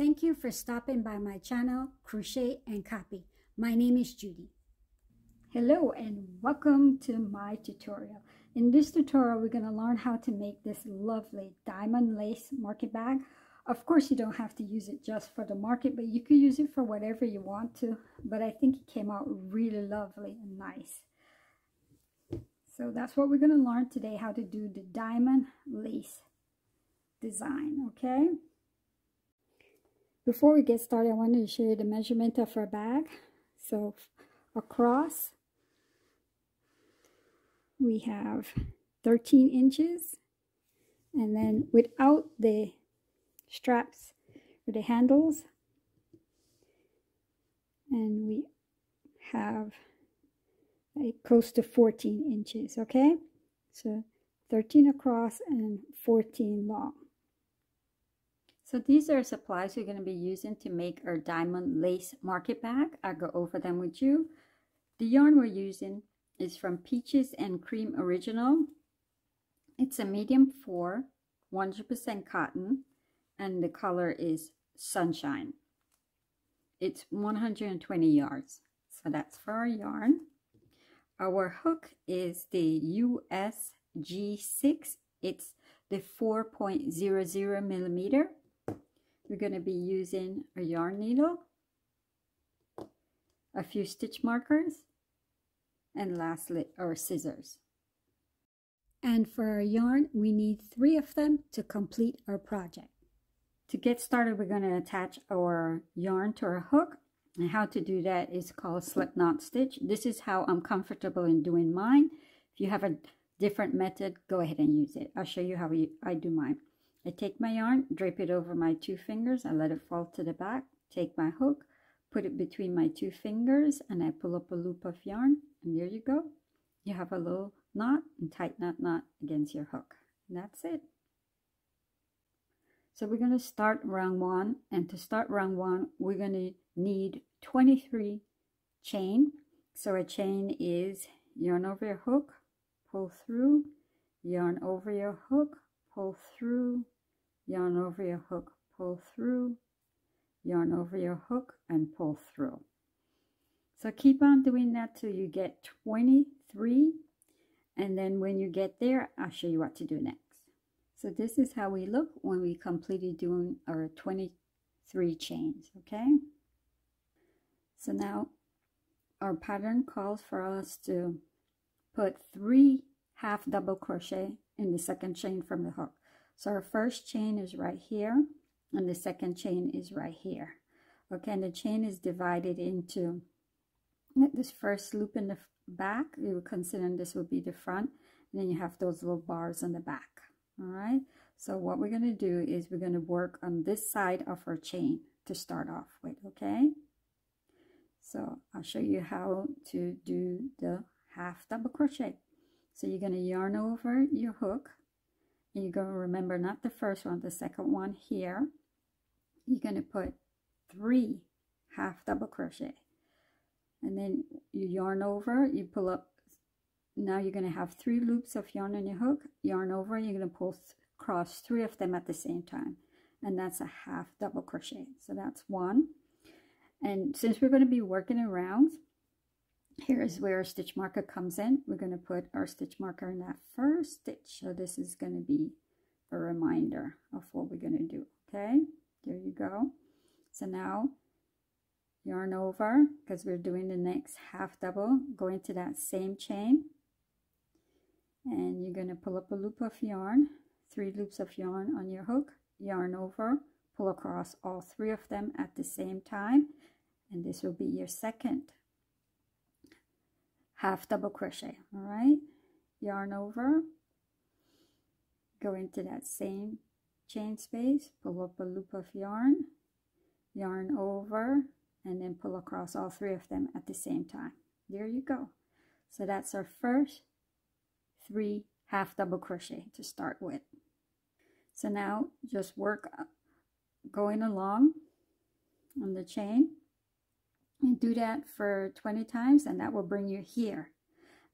Thank you for stopping by my channel, Crochet and Copy. My name is Judy. Hello and welcome to my tutorial. In this tutorial, we're going to learn how to make this lovely diamond lace market bag. Of course, you don't have to use it just for the market, but you could use it for whatever you want to. But I think it came out really lovely and nice. So that's what we're going to learn today, how to do the diamond lace design, okay? Before we get started, I wanted to show you the measurement of our bag. So across, we have 13 inches. And then without the straps or the handles, and we have close to 14 inches, okay? So 13 across and 14 long. So these are supplies we're going to be using to make our diamond lace market bag. I'll go over them with you. The yarn we're using is from Peaches and Cream Original. It's a medium 4, 100% cotton, and the color is Sunshine. It's 120 yards. So that's for our yarn. Our hook is the USG6. It's the 4.00 millimeter. We're going to be using a yarn needle, a few stitch markers, and lastly our scissors. And for our yarn, we need 3 of them to complete our project. To get started, we're going to attach our yarn to our hook. And how to do that is called slip knot stitch. This is how I'm comfortable in doing mine. If you have a different method, go ahead and use it. I'll show you how I do mine. I take my yarn, drape it over my 2 fingers, I let it fall to the back, take my hook, put it between my 2 fingers, and I pull up a loop of yarn, and there you go. You have a little knot, and tighten that knot against your hook. And that's it. So we're going to start round 1, and to start round 1, we're going to need 23 chain. So a chain is yarn over your hook, pull through, yarn over your hook, pull through, yarn over your hook, pull through, yarn over your hook, and pull through. So keep on doing that till you get 23, and then when you get there, I'll show you what to do next. So this is how we look when we completed doing our 23 chains, okay? So now our pattern calls for us to put 3 half double crochet in the second chain from the hook. So our first chain is right here, and the second chain is right here. Okay, and the chain is divided into this first loop in the back. We would consider this would be the front, and then you have those little bars on the back. All right, so what we're going to do is we're going to work on this side of our chain to start off with, okay? So I'll show you how to do the half double crochet. So you're going to yarn over your hook, and you're going to remember not the first one, the second one here. You're going to put 3 half double crochet, and then you yarn over, you pull up. Now you're going to have 3 loops of yarn on your hook, yarn over, and you're going to pull across 3 of them at the same time, and that's a half double crochet. So that's 1. And since we're going to be working in rounds, here is where our stitch marker comes in. We're going to put our stitch marker in that first stitch. So this is going to be a reminder of what we're going to do. Okay, there you go. So now yarn over, because we're doing the next half double, go into that same chain, and you're going to pull up a loop of yarn, 3 loops of yarn on your hook, yarn over, pull across all 3 of them at the same time, and this will be your second half double crochet. All right, yarn over, go into that same chain space, pull up a loop of yarn, yarn over, and then pull across all 3 of them at the same time. There you go. So that's our first 3 half double crochet to start with. So now just work going along on the chain, and do that for 20 times, and that will bring you here.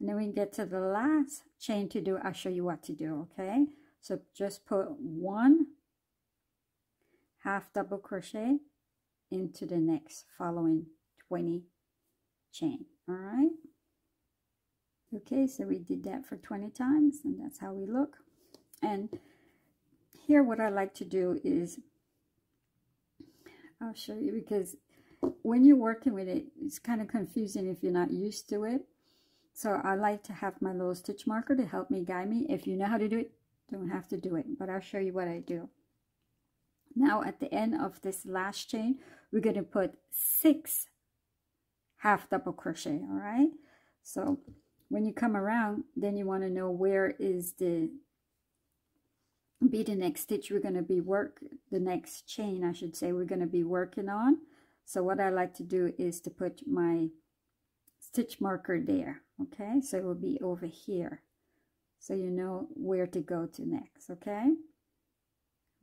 And then we get to the last chain to do. I'll show you what to do, okay? So just put 1 half double crochet into the next following 20 chain. All right. Okay, so we did that for 20 times, and that's how we look. And here what I like to do is, I'll show you, because when you're working with it, it's kind of confusing if you're not used to it. So I like to have my little stitch marker to help me, guide me. If you know how to do it, don't have to do it, but I'll show you what I do. Now at the end of this last chain, we're going to put 6 half double crochet. All right, so when you come around, then you want to know where is the next stitch we're going to be the next chain, I should say, we're going to be working on. So what I like to do is to put my stitch marker there. Okay, so it will be over here, so you know where to go to next. Okay,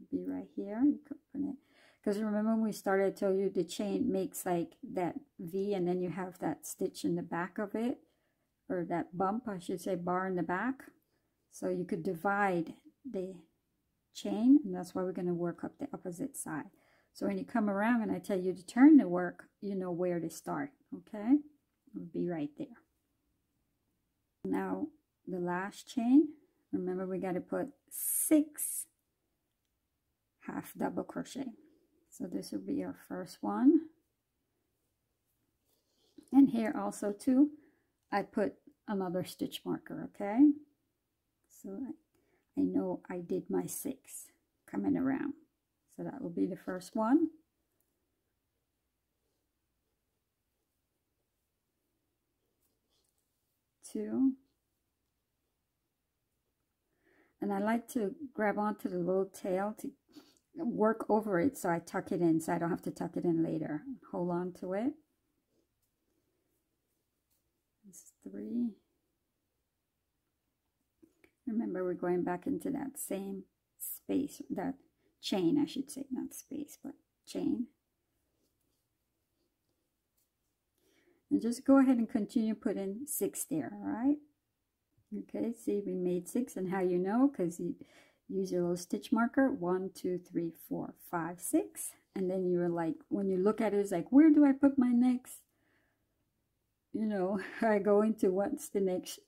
be right here, you can open it, because remember when we started, I told you the chain makes like that V, and then you have that stitch in the back of it, or that bump, I should say, bar in the back. So you could divide the chain, and that's why we're going to work up the opposite side. So when you come around and I tell you to turn the work, you know where to start. Okay, it'll be right there. Now the last chain, remember we got to put 6 half double crochet. So this will be our first one, and here also too I put another stitch marker. Okay, so I know I did my 6 coming around, so that will be the first one. Two. And I like to grab onto the little tail to work over it, so I tuck it in, so I don't have to tuck it in later. Hold on to it. It's 3. Remember, we're going back into that same space, that chain, I should say, not space, but chain. And just go ahead and continue putting 6 there. All right. Okay, see, we made 6, and how you know, because you use your little stitch marker, 1, 2, 3, 4, 5, 6, and then you're like, when you look at it, it's like, where do I put my next, you know, I go into what's the next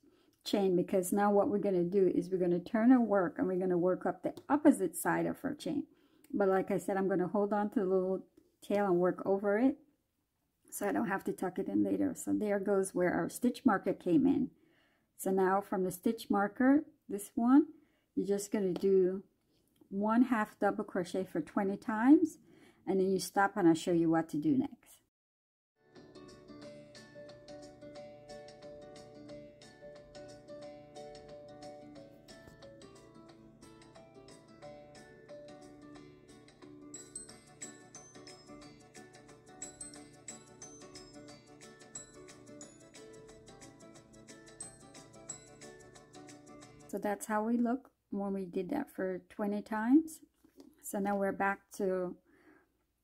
chain, because now what we're going to do is we're going to turn our work, and we're going to work up the opposite side of our chain. But like I said, I'm going to hold on to the little tail and work over it, so I don't have to tuck it in later. So there goes where our stitch marker came in. So now from the stitch marker, this one, you're just going to do 1 half double crochet for 20 times, and then you stop, and I'll show you what to do next. So that's how we look when we did that for 20 times. So now we're back to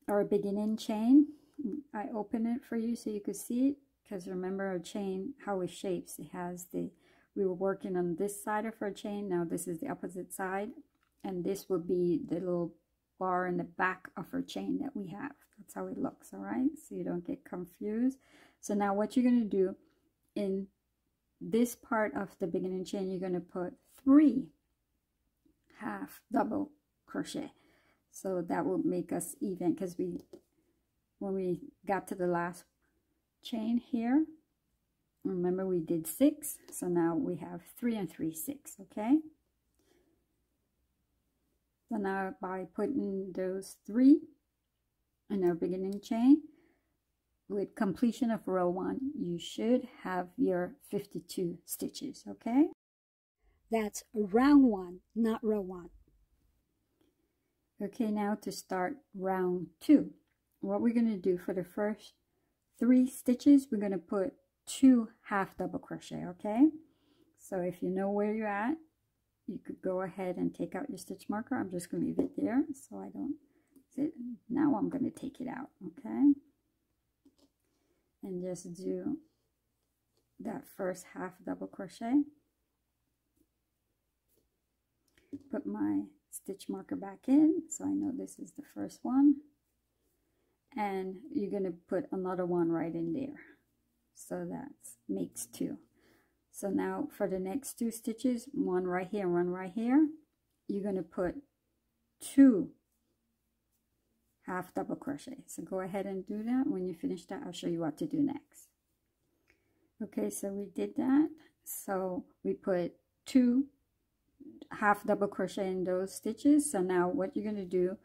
our beginning chain. I open it for you so you could see it, because remember our chain, how it shapes. It has we were working on this side of our chain, now this is the opposite side, and this will be the little bar in the back of our chain that we have. That's how it looks. All right, so you don't get confused. So now what you're going to do in this part of the beginning chain, you're going to put 3 half double crochet, so that will make us even, because when we got to the last chain here, remember we did 6, so now we have 3 and 3, 6. Okay, so now by putting those 3 in our beginning chain, with completion of row 1, you should have your 52 stitches. Okay, that's round 1, not row 1. Okay, now to start round 2, what we're going to do for the first 3 stitches, we're going to put 2 half double crochet. Okay, so if you know where you're at, you could go ahead and take out your stitch marker. I'm just going to leave it there so I don't sit. Now I'm going to take it out. Okay, and just do that first half double crochet. Put my stitch marker back in. So I know this is the first one, and you're going to put another one right in there. So that makes two. So now for the next two stitches, one right here and one right here, you're going to put two half double crochet. So go ahead and do that. When you finish that, I'll show you what to do next. Okay, so we did that. So we put two half double crochet in those stitches. So now what you're going to do,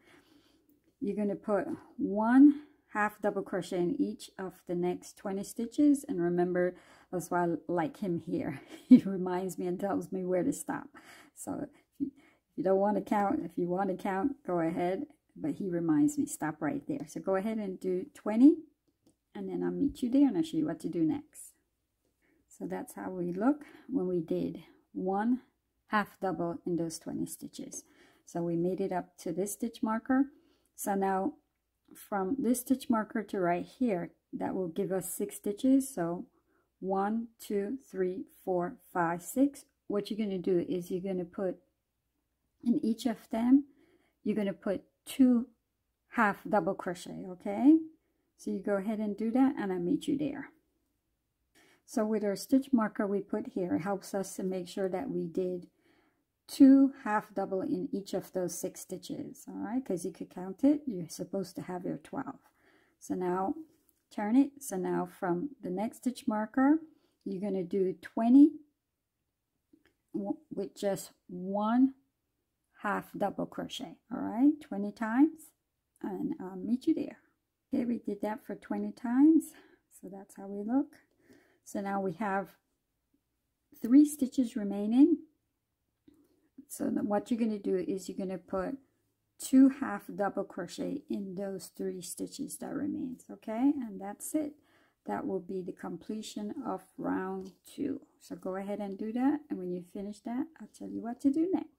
you're going to put one half double crochet in each of the next 20 stitches. And remember, that's why I like him here. He reminds me and tells me where to stop. So if you don't want to count, if you want to count, go ahead, but he reminds me, stop right there. So go ahead and do 20, and then I'll meet you there and I'll show you what to do next. So that's how we look when we did one half double in those 20 stitches. So we made it up to this stitch marker. So now from this stitch marker to right here, that will give us 6 stitches. So 1, 2, 3, 4, 5, 6. What you're going to do is you're going to put in each of them, you're going to put two half double crochet. Okay, so you go ahead and do that, and I'll meet you there. So with our stitch marker we put here, it helps us to make sure that we did two half double in each of those 6 stitches. All right, because you could count it, you're supposed to have your 12. So now turn it. So now from the next stitch marker, you're going to do 20 with just one half double crochet. All right, 20 times, and I'll meet you there. Okay, we did that for 20 times. So that's how we look. So now we have 3 stitches remaining. So what you're going to do is you're going to put two half double crochet in those 3 stitches that remains. Okay, and that's it. That will be the completion of round 2. So go ahead and do that, and when you finish that, I'll tell you what to do next.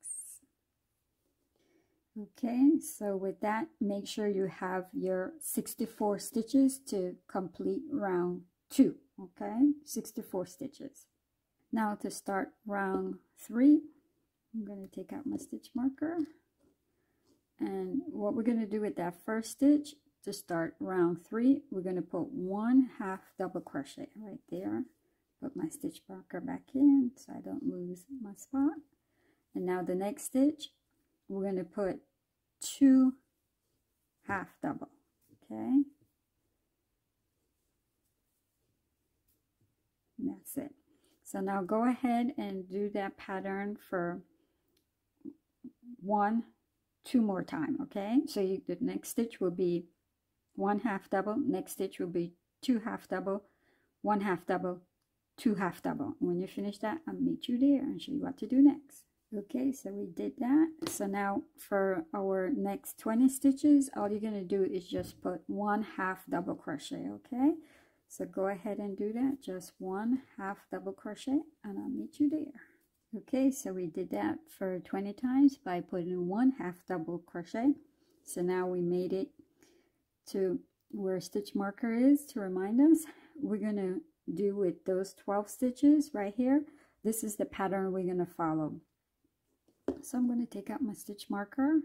Okay, so with that, make sure you have your 64 stitches to complete round 2. Okay, 64 stitches. Now to start round 3, I'm going to take out my stitch marker, and what we're going to do with that first stitch to start round 3, we're going to put one half double crochet right there. Put my stitch marker back in so I don't lose my spot. And now the next stitch, we're going to put two half double. Okay, and that's it. So now go ahead and do that pattern for 2 more time. Okay, so the next stitch will be one half double, next stitch will be two half double, one half double, two half double. When you finish that, I'll meet you there and show you what to do next. Okay, so we did that. So now for our next 20 stitches, all you're going to do is just put one half double crochet. Okay, so go ahead and do that, just one half double crochet, and I'll meet you there. Okay, so we did that for 20 times by putting one half double crochet. So now we made it to where stitch marker is to remind us. We're gonna do with those 12 stitches right here, this is the pattern we're gonna follow. So I'm gonna take out my stitch marker.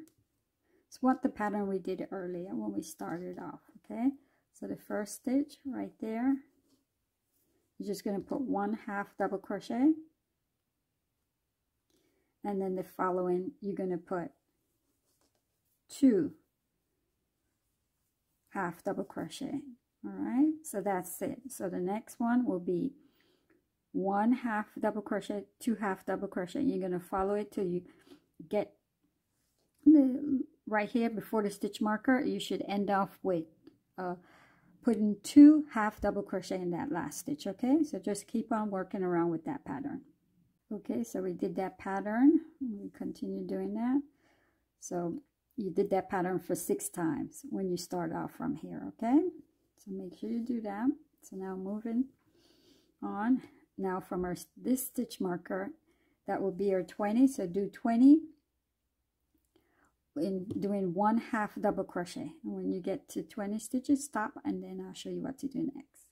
It's what the pattern we did earlier when we started off. Okay, so the first stitch right there, you're just gonna put one half double crochet, and then the following, you're going to put two half double crochet. All right, so that's it. So the next one will be one half double crochet, two half double crochet. You're going to follow it till you get right here before the stitch marker. You should end off with putting two half double crochet in that last stitch. Okay, so just keep on working around with that pattern. Okay, so we did that pattern, we continue doing that. So you did that pattern for 6 times when you start off from here. Okay, so make sure you do that. So now moving on, now from our this stitch marker, that will be our 20. So do 20 in doing one half double crochet, and when you get to 20 stitches, stop, and then I'll show you what to do next.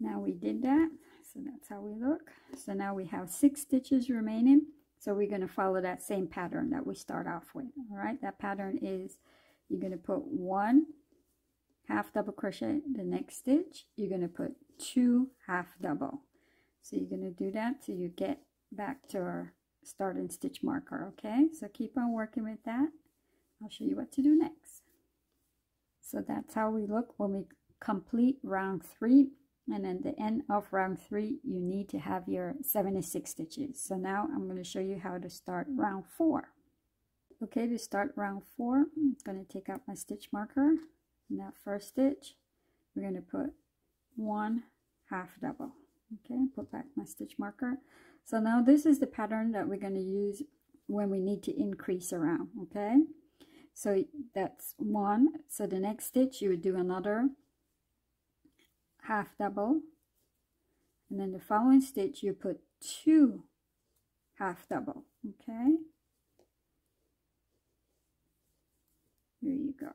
Now we did that. So that's how we look. So now we have 6 stitches remaining. So we're going to follow that same pattern that we start off with. All right, that pattern is you're going to put 1 half double crochet the next stitch, you're going to put 2 half double. So you're going to do that till you get back to our start and stitch marker. Okay, so keep on working with that. I'll show you what to do next. So that's how we look when we complete round 3, and at the end of round 3 you need to have your 76 stitches. So now I'm going to show you how to start round 4. Okay, to start round 4, I'm going to take out my stitch marker. In that first stitch we're going to put 1 half double. Okay, put back my stitch marker. So now this is the pattern that we're going to use when we need to increase around. Okay, so that's 1. So the next stitch you would do another half double, and then the following stitch you put 2 half double. Okay, here you go.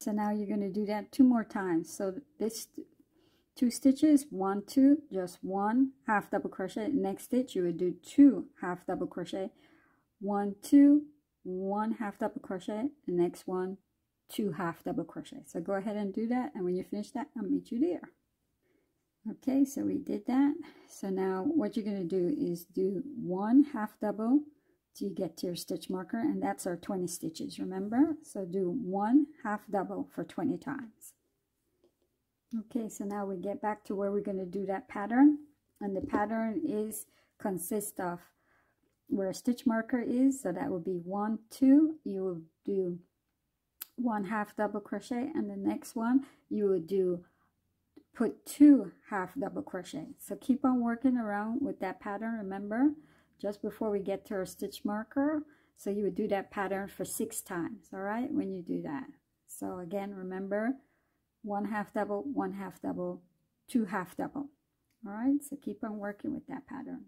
So now you're going to do that 2 more times. So this 2 stitches, 1, 2, just 1 half double crochet. Next stitch you would do 2 half double crochet, 1, 2, 1 half double crochet, the next one 2 half double crochet. So go ahead and do that, and when you finish that, I'll meet you there. Okay, so we did that. So now what you're going to do is do 1 half double till you get to your stitch marker, and that's our 20 stitches, remember? So do 1 half double for 20 times. Okay, so now we get back to where we're going to do that pattern, and the pattern is consists of where a stitch marker is. So that would be 1, 2, you will do 1 half double crochet, and the next one you would do put 2 half double crochet. So keep on working around with that pattern, remember, just before we get to our stitch marker. So you would do that pattern for 6 times. All right, when you do that, so again remember, 1 half double, 1 half double, 2 half double. All right, so keep on working with that pattern.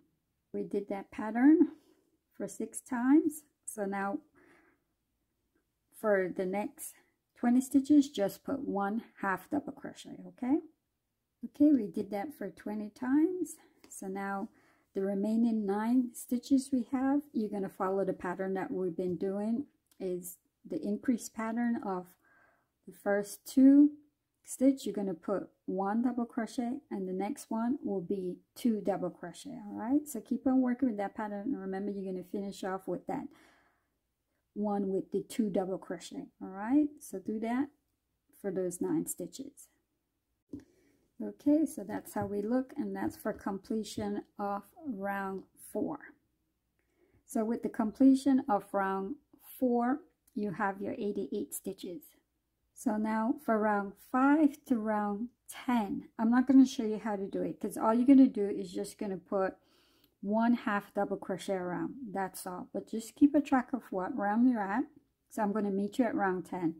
We did that pattern for 6 times. So now for the next 20 stitches just put 1 half double crochet. Okay, we did that for 20 times. So now the remaining 9 stitches we have, you're going to follow the pattern that we've been doing, is the increase pattern of the first 2 stitch you're going to put 1 double crochet, and the next one will be 2 double crochet. All right, so keep on working with that pattern, and remember you're going to finish off with that one with the 2 double crochet. All right, so do that for those 9 stitches. Okay, so that's how we look, and that's for completion of round 4. So with the completion of round 4 you have your 88 stitches. So now for round 5 to round 10, I'm not going to show you how to do it, because all you're going to do is just going to put 1 half double crochet around, that's all. But just keep a track of what round you're at. So I'm going to meet you at round 10.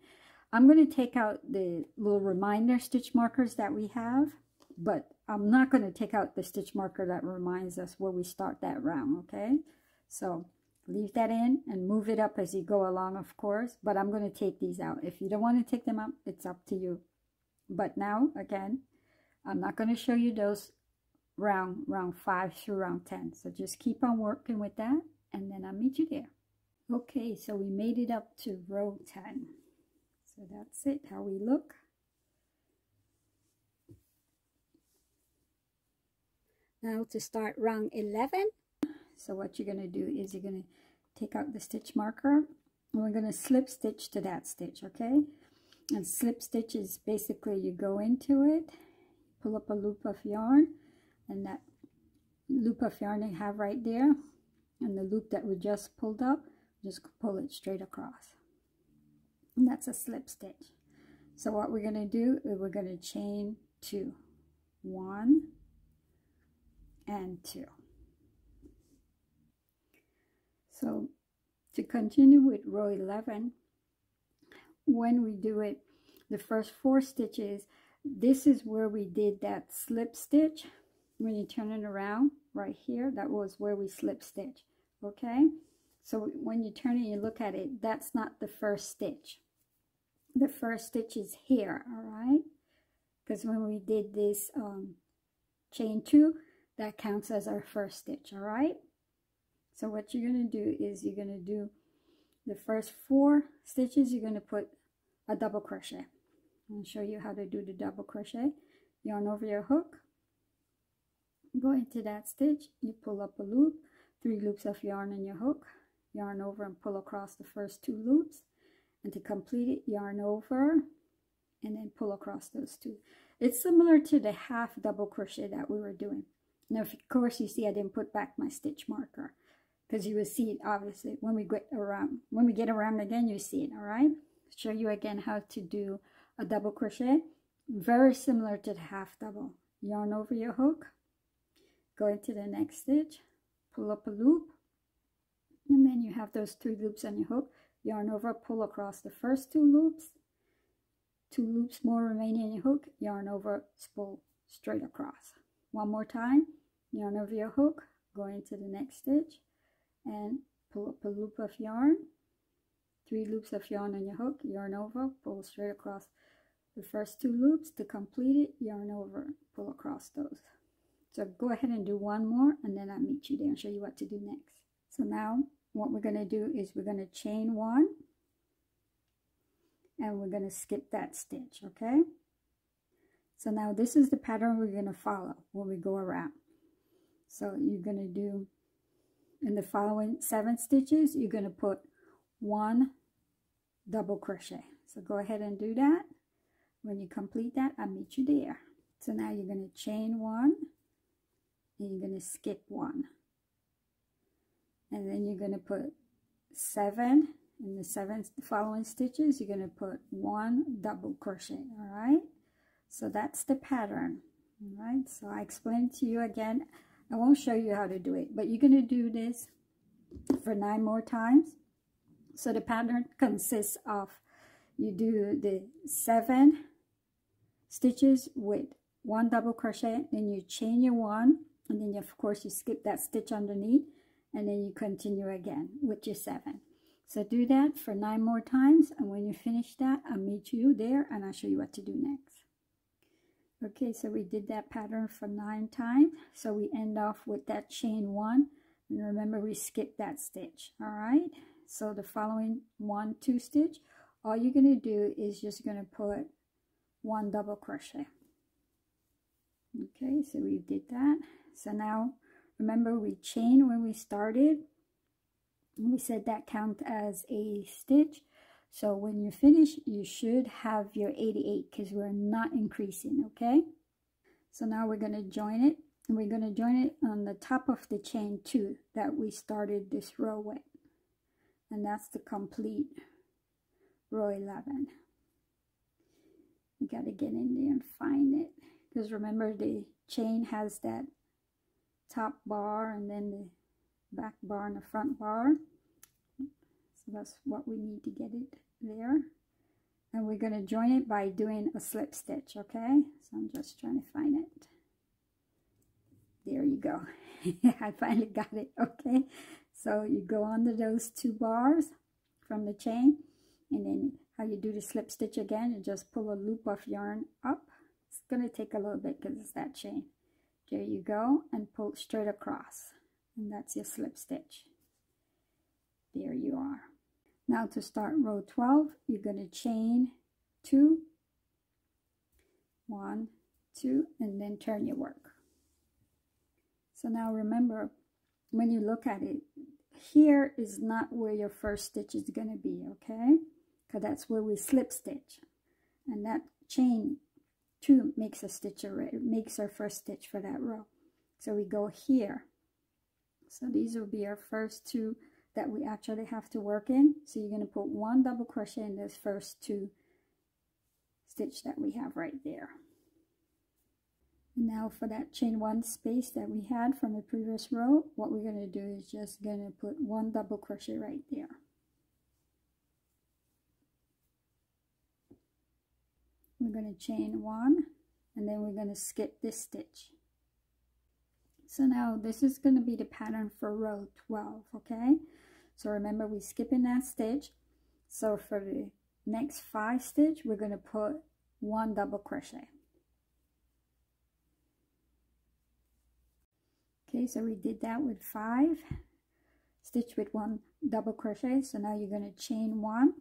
I'm going to take out the little reminder stitch markers that we have, but I'm not going to take out the stitch marker that reminds us where we start that round. Okay, so leave that in and move it up as you go along, of course, but I'm going to take these out. If you don't want to take them up, it's up to you. But now again, I'm not going to show you those round 5 through round 10. So just keep on working with that, and then I'll meet you there. Okay, so we made it up to row 10. So that's it, how we look. Now to start round 11. So what you're going to do is you're going to take out the stitch marker, and we're going to slip stitch to that stitch. Okay, and slip stitch is basically you go into it, pull up a loop of yarn, and that loop of yarn I have right there, and the loop that we just pulled up, just pull it straight across, and that's a slip stitch. So what we're going to do is we're going to chain 2, 1 and 2. So to continue with row 11, when we do it, the first 4 stitches, this is where we did that slip stitch. When you turn it around right here, that was where we slip stitch. Okay, so when you turn it, you look at it, that's not the first stitch. The first stitch is here. All right, because when we did this chain 2, that counts as our first stitch. All right, So what you're going to do is you're going to do the first 4 stitches, you're going to put a double crochet. I'll show you how to do the double crochet. Yarn over your hook, go into that stitch, you pull up a loop, 3 loops of yarn on your hook, yarn over and pull across the first 2 loops, and to complete it, yarn over and then pull across those 2. It's similar to the half double crochet that we were doing. Now of course you see I didn't put back my stitch marker, because you will see it obviously when we get around again, you see it. All right, show you again how to do a double crochet, very similar to the half double. Yarn over your hook, go into the next stitch, pull up a loop, and then you have those 3 loops on your hook, yarn over, pull across the first 2 loops, 2 loops more remaining on your hook, yarn over, pull straight across. One more time, yarn over your hook, go into the next stitch and pull up a loop of yarn, 3 loops of yarn on your hook, yarn over, pull straight across the first 2 loops, to complete it, yarn over, pull across those. So go ahead and do one more, and then I'll meet you there and show you what to do next. So now what we're going to do is we're going to chain 1 and we're going to skip that stitch, okay? So now this is the pattern we're going to follow when we go around. So you're going to do in the following 7 stitches, you're going to put 1 double crochet. So go ahead and do that. When you complete that, I'll meet you there. So now you're going to chain 1 and you're going to skip 1. And then you're going to put 7 in the 7 following stitches, you're going to put 1 double crochet. All right, so that's the pattern. All right, so I explained to you again, I won't show you how to do it, but you're going to do this for 9 more times. So the pattern consists of, you do the 7 stitches with 1 double crochet, then you chain your 1, and then of course you skip that stitch underneath, and then you continue again with your 7. So do that for 9 more times, and when you finish that, I'll meet you there and I'll show you what to do next. Okay, so we did that pattern for 9 times. So we end off with that chain 1, and remember we skipped that stitch. All right, so the following 1-2 stitch, all you're going to do is just going to put 1 double crochet. Okay, so we did that. So now remember we chain when we started, and we said that count as a stitch. So when you finish, you should have your 88, because we're not increasing, okay? So now we're going to join it, and we're going to join it on the top of the chain 2 that we started this row with, and that's the complete row 11. You got to get in there and find it, because remember the chain has that top bar and then the back bar and the front bar. So that's what we need to get it there, and we're going to join it by doing a slip stitch, okay? So I'm just trying to find it. There you go. I finally got it. Okay, so you go under those 2 bars from the chain, and then how you do the slip stitch again, you just pull a loop of yarn up. It's going to take a little bit because it's that chain. There you go, and pull straight across, and that's your slip stitch. There you are. Now to start row 12, you're going to chain 2, 1, 2, and then turn your work. So now remember, when you look at it, here is not where your first stitch is going to be, okay? Because that's where we slip stitch, and that chain 2 makes a stitch already, makes our first stitch for that row. So we go here. So these will be our first 2 that we actually have to work in. So you're going to put 1 double crochet in this first 2 stitch that we have right there. Now for that chain 1 space that we had from the previous row, what we're going to do is just going to put 1 double crochet right there. We're going to chain 1, and then we're going to skip this stitch. So now this is going to be the pattern for row 12, okay? So remember we skipping that stitch. So for the next 5 stitch, we're going to put 1 double crochet. Okay, so we did that with 5. stitch with one double crochet. So now you're going to chain one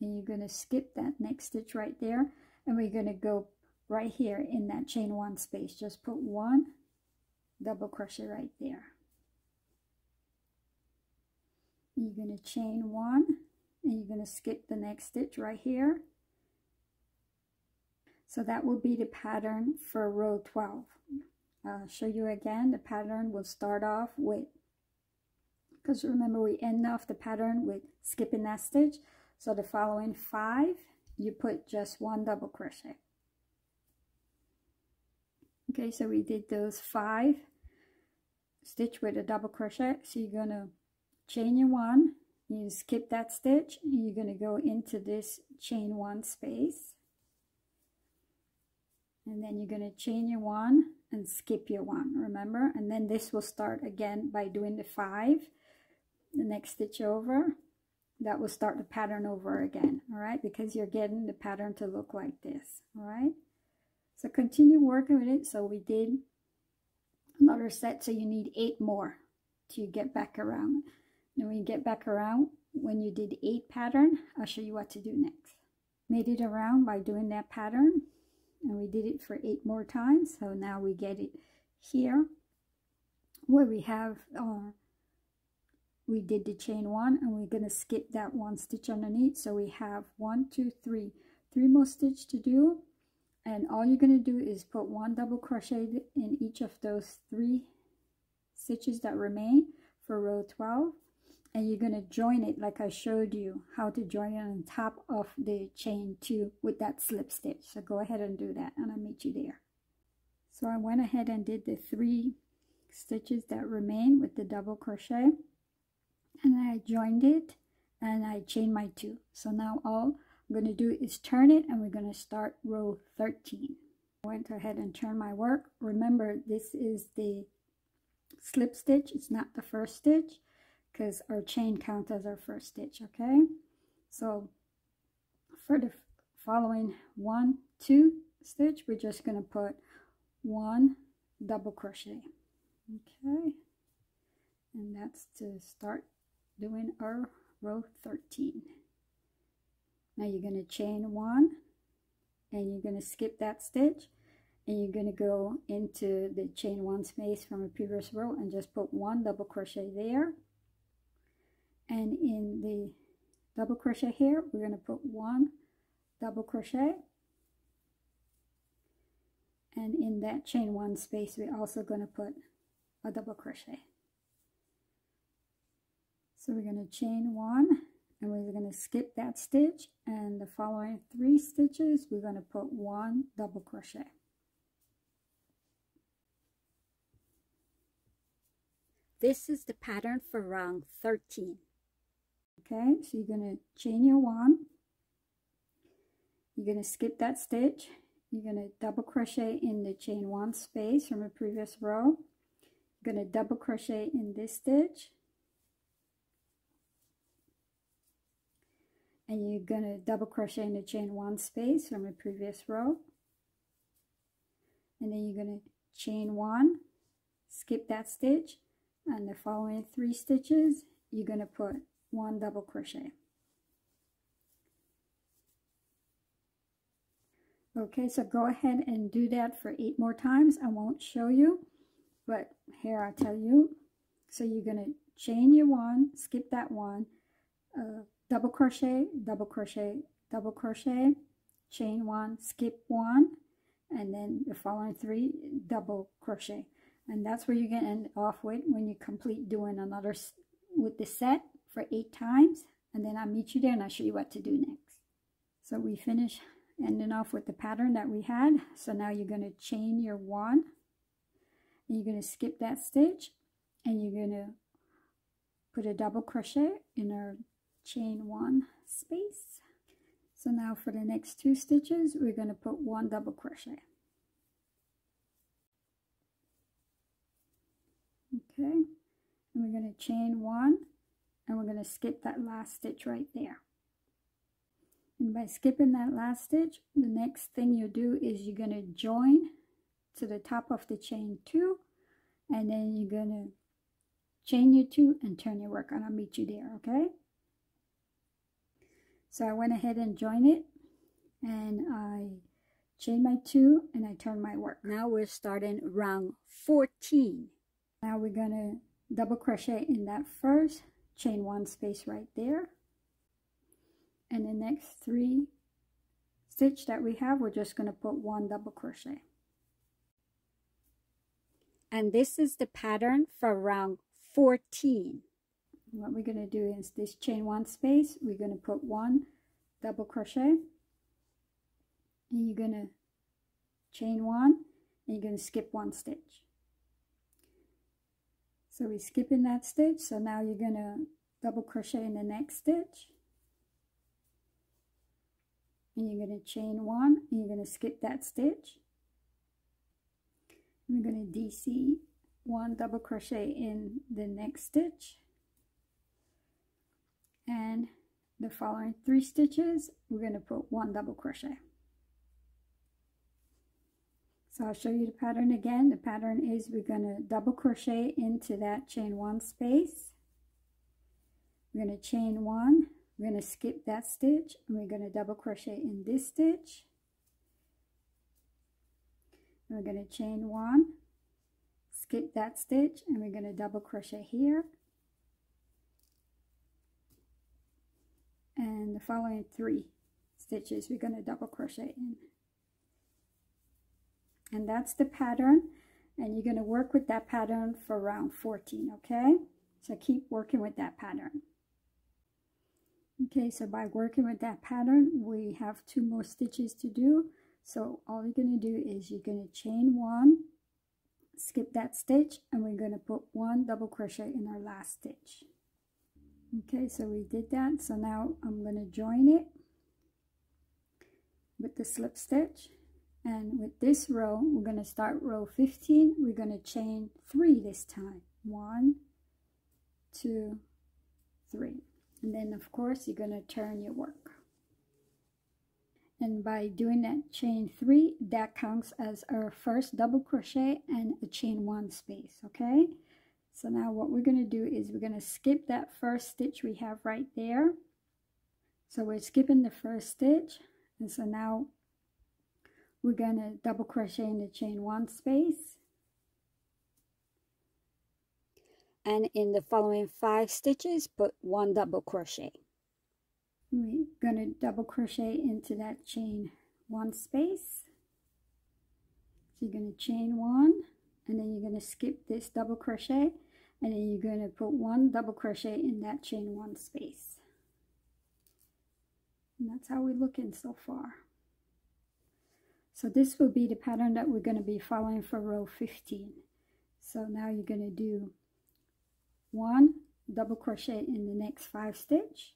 and you're going to skip that next stitch right there, and we're going to go right here in that chain one space, just put one double crochet right there. You're going to chain one and you're going to skip the next stitch right here. So that will be the pattern for row 12. I'll show you again. The pattern will start off with, because remember we end off the pattern with skipping that stitch, so the following 5 you put just one double crochet. Okay, so we did those 5 stitch with a double crochet. So you're going to chain your one, you skip that stitch, and you're going to go into this chain one space, and then you're going to chain your one and skip your one, remember, and then this will start again by doing the 5, the next stitch over. That will start the pattern over again, all right, because you're getting the pattern to look like this. All right, so continue working with it. So we did another set, so you need 8 more to get back around, and when you get back around, when you did 8 pattern, I'll show you what to do next. Made it around by doing that pattern, and we did it for 8 more times. So now we get it here where we have we did the chain one, and we're going to skip that one stitch underneath. So we have 1, 2, 3 more stitch to do, and all you're going to do is put one double crochet in each of those 3 stitches that remain for row 12, and you're going to join it like I showed you how to join it on top of the chain 2 with that slip stitch. So go ahead and do that, and I'll meet you there. So I went ahead and did the 3 stitches that remain with the double crochet, and I joined it and I chained my 2. So now all I'm going to do is turn it, and we're going to start row 13. I went ahead and turned my work. Remember, this is the slip stitch, it's not the first stitch, because our chain counts as our first stitch. Okay, so for the following 1, 2 stitch, we're just going to put one double crochet. Okay, and that's to start doing our row 13. Now you're going to chain one, and you're going to skip that stitch, and you're going to go into the chain one space from a previous row and just put one double crochet there, and in the double crochet here we're going to put one double crochet, and in that chain one space we're also going to put a double crochet. So we're going to chain one, and we're going to skip that stitch, and the following 3 stitches we're going to put one double crochet. This is the pattern for round 13. Okay, so you're going to chain your one, you're going to skip that stitch, you're going to double crochet in the chain one space from a previous row, you're going to double crochet in this stitch, and you're going to double crochet in the chain one space from a previous row, and then you're going to chain one, skip that stitch, and the following 3 stitches you're going to put one double crochet. Okay, so go ahead and do that for 8 more times. I won't show you, but here I'll tell you. So you're going to chain your one, skip that one, double crochet, double crochet, double crochet, chain one, skip one, and then the following 3 double crochet. And that's where you're going to end off with when you complete doing another with the set for 8 times, and then I'll meet you there and I'll show you what to do next. So we finish ending off with the pattern that we had. So now you're going to chain your one, and you're going to skip that stitch, and you're going to put a double crochet in our chain one space. So now for the next 2 stitches we're going to put one double crochet. Okay, and we're going to chain one, and we're going to skip that last stitch right there. And by skipping that last stitch, the next thing you do is you're going to join to the top of the chain 2, and then you're going to chain your two and turn your work, and I'll meet you there, okay? So I went ahead and joined it, and I chain my two and I turn my work. Now we're starting round 14. Now we're gonna double crochet in that first, chain one space right there, and the next three stitch that we have, we're just gonna put one double crochet. And this is the pattern for round 14. What we're gonna do is this chain one space, we're gonna put one double crochet, and you're gonna chain one, and you're gonna skip one stitch. So we're skipping that stitch, so now you're gonna double crochet in the next stitch, and you're gonna chain one, and you're gonna skip that stitch. We're gonna DC one double crochet in the next stitch, and the following three stitches we're going to put one double crochet. So I'll show you the pattern again. The pattern is we're going to double crochet into that chain one space, we're going to chain one, we're going to skip that stitch, and we're going to double crochet in this stitch, and we're going to chain one, skip that stitch, and we're going to double crochet here. And the following three stitches we're going to double crochet in, and that's the pattern, and you're going to work with that pattern for round 14, okay? So keep working with that pattern. Okay, so by working with that pattern, we have two more stitches to do. So all you're going to do is you're going to chain one, skip that stitch, and we're going to put one double crochet in our last stitch. Okay, so we did that. So now I'm going to join it with the slip stitch, and with this row we're going to start row 15. We're going to chain three this time, 1, 2, 3, and then of course you're going to turn your work. And by doing that chain three, that counts as our first double crochet and a chain one space, okay? So now what we're going to do is we're going to skip that first stitch we have right there. So we're skipping the first stitch, and so now we're going to double crochet in the chain one space, and in the following five stitches put one double crochet. We're going to double crochet into that chain one space, so you're going to chain one, and then you're going to skip this double crochet, and then you're going to put one double crochet in that chain one space. And that's how we're looking so far. So this will be the pattern that we're going to be following for row 15. So now you're going to do one double crochet in the next five stitch,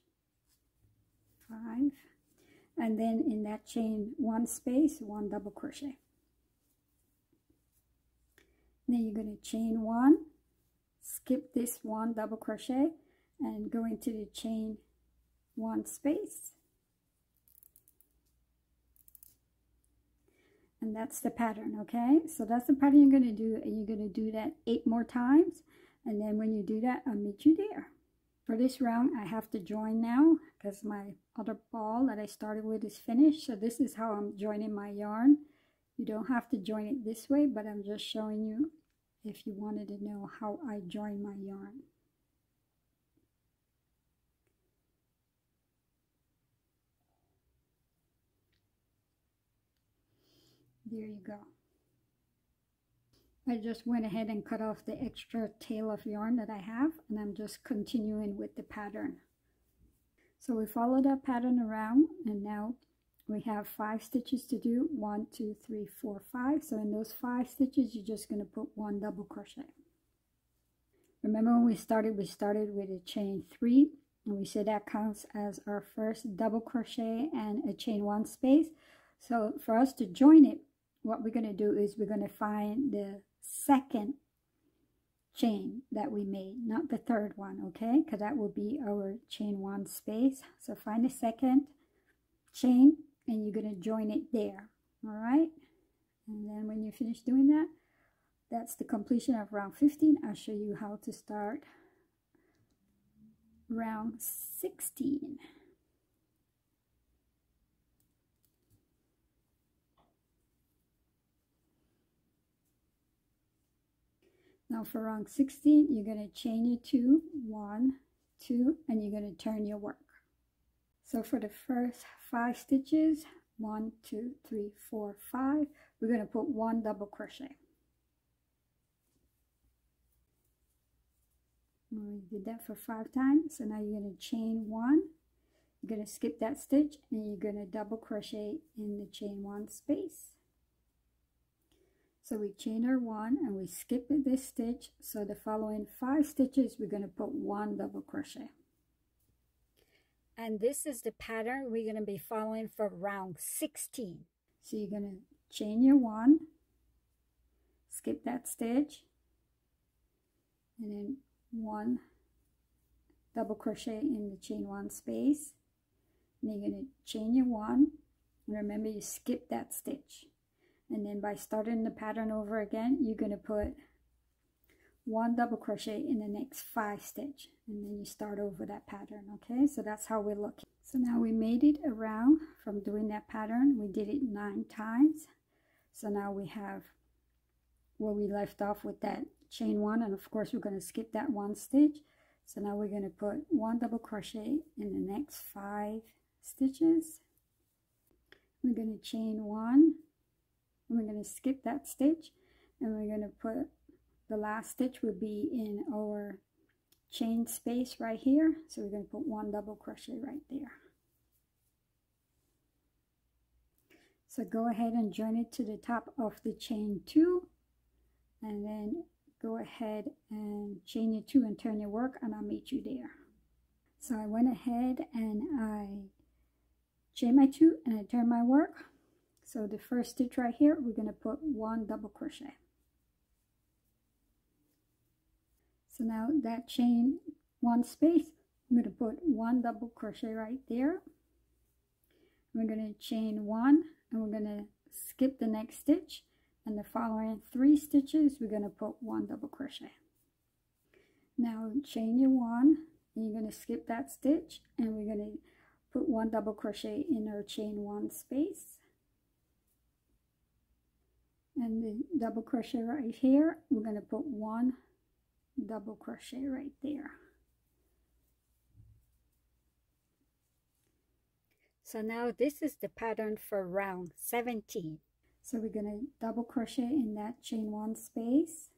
five, and then in that chain one space, one double crochet. Then you're going to chain one, skip this one double crochet, and go into the chain one space. And that's the pattern, okay? So that's the pattern you're going to do, and you're going to do that 8 more times. And then when you do that, I'll meet you there. For this round, I have to join now because my other ball that I started with is finished. So this is how I'm joining my yarn. You don't have to join it this way, but I'm just showing you if you wanted to know how I join my yarn. There you go. I just went ahead and cut off the extra tail of yarn that I have, and I'm just continuing with the pattern. So we follow that pattern around, and now we have 5 stitches to do, 1, 2, 3, 4, 5. So in those 5 stitches, you're just going to put one double crochet. Remember when we started with a chain three, and we said that counts as our first double crochet and a chain one space. So for us to join it, what we're going to do is we're going to find the second chain that we made, not the third one, okay? Because that will be our chain one space. So find the second chain, and you're going to join it there, all right? And then when you finish doing that, That's the completion of round 15. I'll show you how to start round 16. Now for round 16, you're going to chain your 2, 1, 2, and you're going to turn your work. So for the first 5 stitches, 1, 2, 3, 4, 5, we're going to put 1 double crochet. We did that for 5 times, so now you're going to chain 1, you're going to skip that stitch, and you're going to double crochet in the chain 1 space. So we chain our 1 and we skip this stitch, so the following 5 stitches we're going to put 1 double crochet. And this is the pattern we're going to be following for round 16. So you're going to chain your 1, skip that stitch, and then 1 double crochet in the chain 1 space, and you're going to chain your 1, and remember you skip that stitch. And then by starting the pattern over again, you're going to put 1 double crochet in the next 5 stitch, and then you start over that pattern. Okay, so that's how we look. So now we made it around from doing that pattern. We did it 9 times. So now we have where we left off with that chain 1, and of course we're going to skip that 1 stitch. So now we're going to put 1 double crochet in the next 5 stitches. We're going to chain 1. We're going to skip that stitch, and we're going to put the last stitch will be in our chain space right here. So we're going to put 1 double crochet right there. So go ahead and join it to the top of the chain 2, and then go ahead and chain your 2 and turn your work, and I'll meet you there. So I went ahead and I chain my 2 and I turn my work. So the first stitch right here, we're going to put 1 double crochet. So now that chain 1 space, I'm going to put 1 double crochet right there. We're going to chain 1, and we're going to skip the next stitch, and the following 3 stitches we're going to put 1 double crochet. Now chain your 1, and you're going to skip that stitch, and we're going to put 1 double crochet in our chain 1 space. And the double crochet right here, we're going to put 1 double crochet right there. So now this is the pattern for round 17. So we're going to double crochet in that chain 1 space.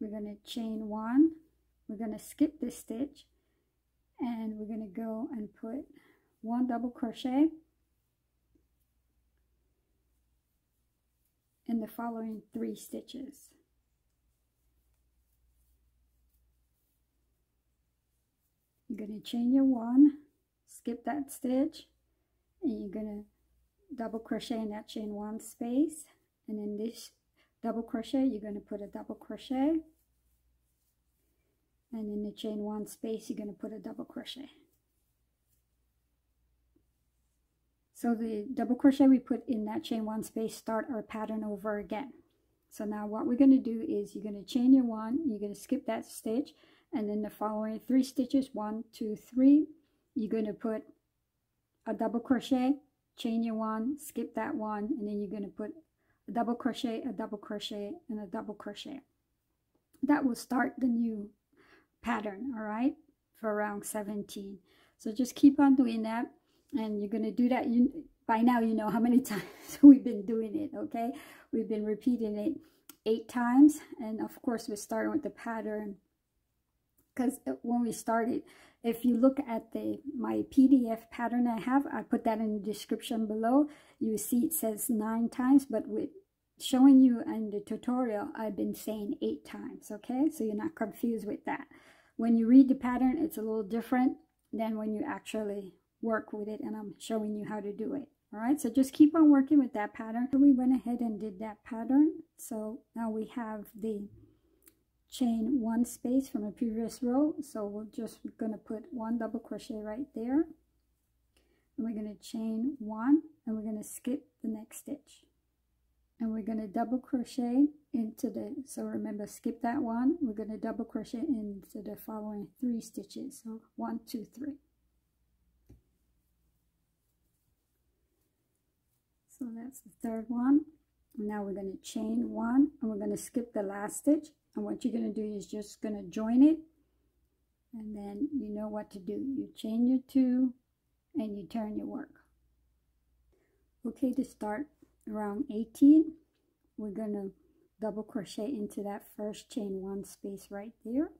We're going to chain 1, we're going to skip this stitch, and we're going to go and put 1 double crochet in the following 3 stitches. You're going to chain your 1, skip that stitch, and you're going to double crochet in that chain 1 space, and in this double crochet you're going to put a double crochet, and in the chain 1 space you're going to put a double crochet. So the double crochet we put in that chain 1 space start our pattern over again. So now what we're going to do is you're going to chain your 1, you're going to skip that stitch, and then the following 3 stitches, 1, 2, 3, you're going to put a double crochet, chain your 1, skip that 1, and then you're going to put a double crochet, a double crochet, and a double crochet. That will start the new pattern, all right, for round 17. So just keep on doing that. And you're going to do that. By now you know how many times we've been doing it, okay? We've been repeating it 8 times. And of course we're starting with the pattern, because when we started, if you look at my PDF pattern I have, I put that in the description below. You see it says 9 times, but with showing you in the tutorial, I've been saying 8 times, okay? So you're not confused with that. When you read the pattern, it's a little different than when you actually work with it, and I'm showing you how to do it. All right, so just keep on working with that pattern. So we went ahead and did that pattern. So now we have the chain 1 space from a previous row, so we're just going to put 1 double crochet right there, and we're going to chain 1, and we're going to skip the next stitch, and we're going to double crochet into the, so remember, skip that one, we're going to double crochet into the following 3 stitches. So 1, 2, 3. So that's the third one. Now we're going to chain 1 and we're going to skip the last stitch, and what you're going to do is just going to join it, and then you know what to do. You chain your 2 and you turn your work. Okay, to start round 18, we're going to double crochet into that first chain 1 space right there,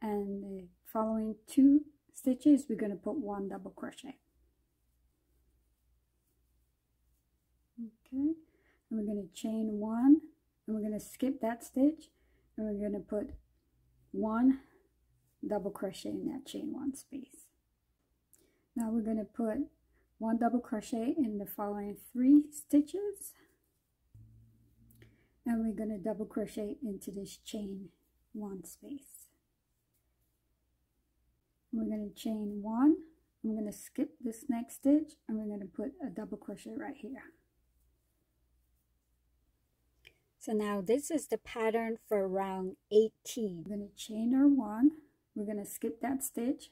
and the following 2 stitches we're going to put 1 double crochet. Okay, and we're going to chain 1 and we're going to skip that stitch and we're going to put 1 double crochet in that chain 1 space. Now we're going to put 1 double crochet in the following 3 stitches, and we're going to double crochet into this chain 1 space. We're going to chain 1, I'm going to skip this next stitch and we're going to put a double crochet right here. So now this is the pattern for round 18. We're going to chain our 1, we're going to skip that stitch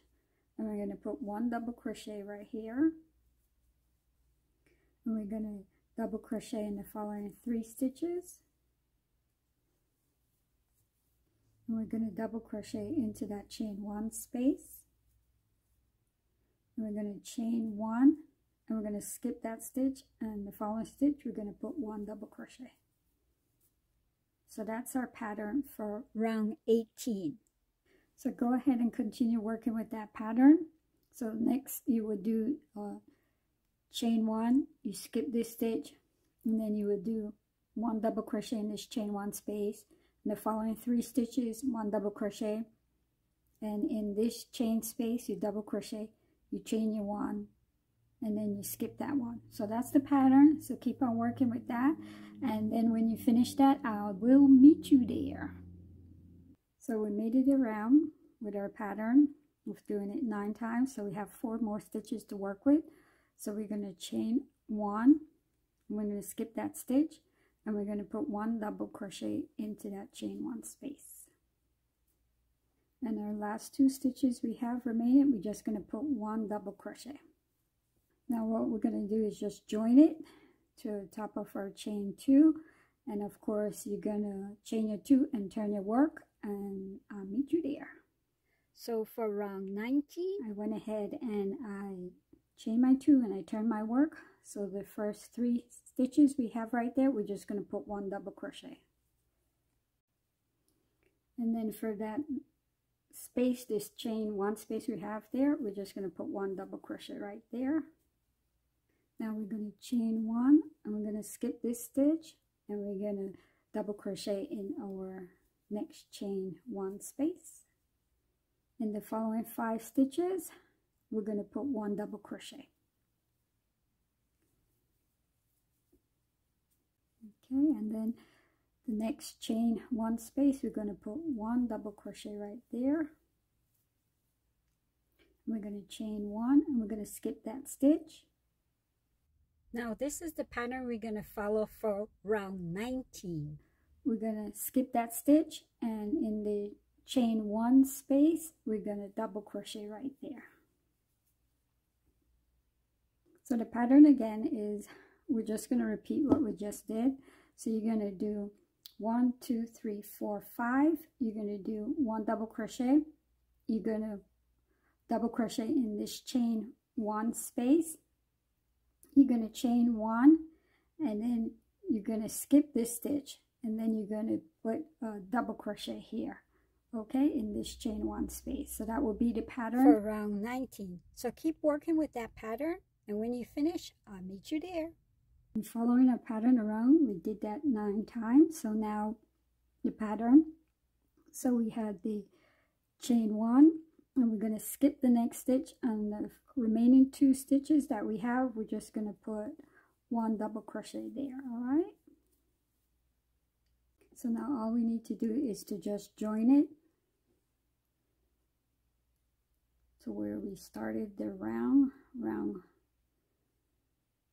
and we're going to put 1 double crochet right here. And we're going to double crochet in the following 3 stitches. And we're going to double crochet into that chain 1 space. And we're going to chain 1 and we're going to skip that stitch, and the following stitch we're going to put 1 double crochet. So that's our pattern for round 18. So go ahead and continue working with that pattern. So next you would do chain 1, you skip this stitch, and then you would do 1 double crochet in this chain 1 space, and the following 3 stitches 1 double crochet, and in this chain space you double crochet, you chain your 1, and then you skip that 1. So that's the pattern, so keep on working with that, and then when you finish that, I will meet you there. So we made it around with our pattern. We're doing it 9 times, so we have 4 more stitches to work with. So we're going to chain 1, we're going to skip that stitch, and we're going to put 1 double crochet into that chain 1 space. And our last 2 stitches we have remaining, we're just going to put 1 double crochet. Now what we're going to do is just join it to the top of our chain 2, and of course you're going to chain your 2 and turn your work, and I'll meet you there. So for round 19, I went ahead and I chain my 2 and I turn my work. So the first 3 stitches we have right there, we're just going to put 1 double crochet. And then for that space, this chain 1 space we have there, we're just going to put 1 double crochet right there. Now we're going to chain 1 and we're going to skip this stitch and we're going to double crochet in our next chain 1 space. In the following 5 stitches we're going to put 1 double crochet. Okay, and then the next chain 1 space we're going to put 1 double crochet right there. We're going to chain 1 and we're going to skip that stitch. Now this is the pattern we're going to follow for round 19. We're going to skip that stitch, and in the chain 1 space we're going to double crochet right there. So the pattern again is, we're just going to repeat what we just did. So you're going to do 1, 2, 3, 4, 5. You're going to do 1 double crochet. You're going to double crochet in this chain 1 space. You're going to chain 1 and then you're going to skip this stitch, and then you're going to put a double crochet here, okay, in this chain 1 space. So that will be the pattern for round 19. So keep working with that pattern, and when you finish, I'll meet you there. And following our pattern around, we did that 9 times. So now the pattern, so we had the chain 1 and we're going to skip the next stitch, and the remaining 2 stitches that we have, we're just going to put 1 double crochet there. All right, so now all we need to do is to just join it to where we started the round.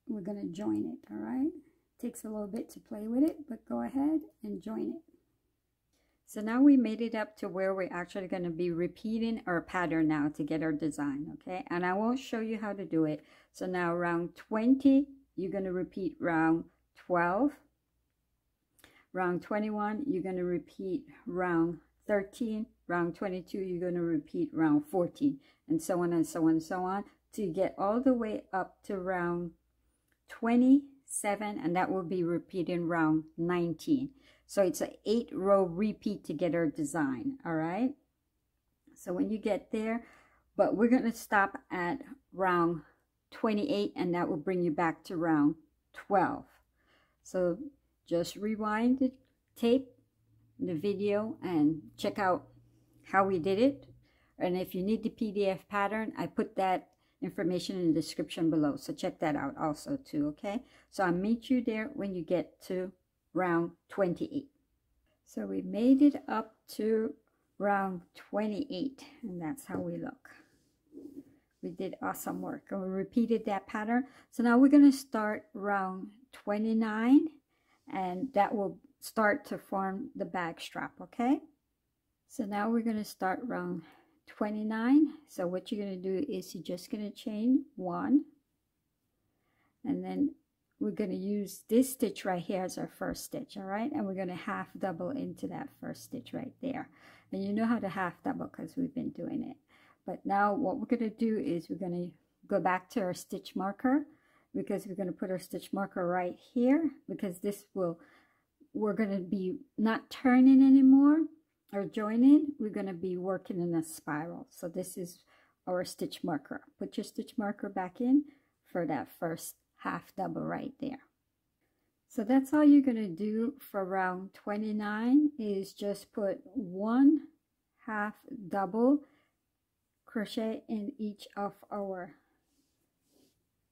We're going to join it. All right, Takes a little bit to play with it, but go ahead and join it. So now we made it up to where we're actually going to be repeating our pattern now to get our design, okay? And I will show you how to do it. So now round 20, you're going to repeat round 12. Round 21, you're going to repeat round 13. Round 22, you're going to repeat round 14. And so on and so on and so on to get all the way up to round 27, and that will be repeating round 19. So it's an 8-row repeat to get our design, all right? So when you get there, but we're going to stop at round 28, and that will bring you back to round 12. So just rewind the tape, the video, and check out how we did it. And if you need the PDF pattern, I put that information in the description below. So check that out also too, okay? So I'll meet you there when you get to round 28. So we made it up to round 28, and that's how we look. We did awesome work, and we repeated that pattern. So now we're going to start round 29, and that will start to form the bag strap, okay? So now we're going to start round 29. So what you're going to do is you're just going to chain one, and then we're going to use this stitch right here as our first stitch, all right? And we're going to half double into that first stitch right there. And you know how to half double because we've been doing it. But now what we're going to do is we're going to go back to our stitch marker, because we're going to put our stitch marker right here, because this will, we're going to be not turning anymore or joining. We're going to be working in a spiral. So this is our stitch marker. Put your stitch marker back in for that first half double right there. So that's all you're going to do for round 29 is just put one half double crochet in each of our